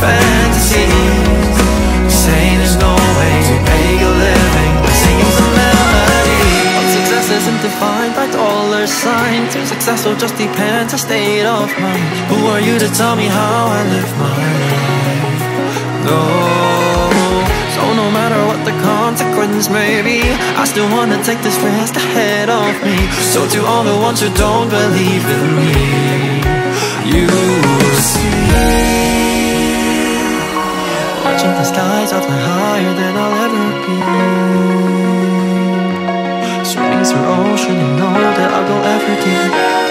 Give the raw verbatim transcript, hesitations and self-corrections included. Fantasies, saying there's no way to make a living by singing some melody. But success isn't defined by dollar signs. Your success will just depend on state of mind. Who are you to tell me how I live my life? No. So no matter what the consequence may be, I still wanna take this risk ahead of me. So to all the ones who don't believe in me, you see, watching the skies are far higher than I'll ever be. Swimming through ocean and know that I'll go every day.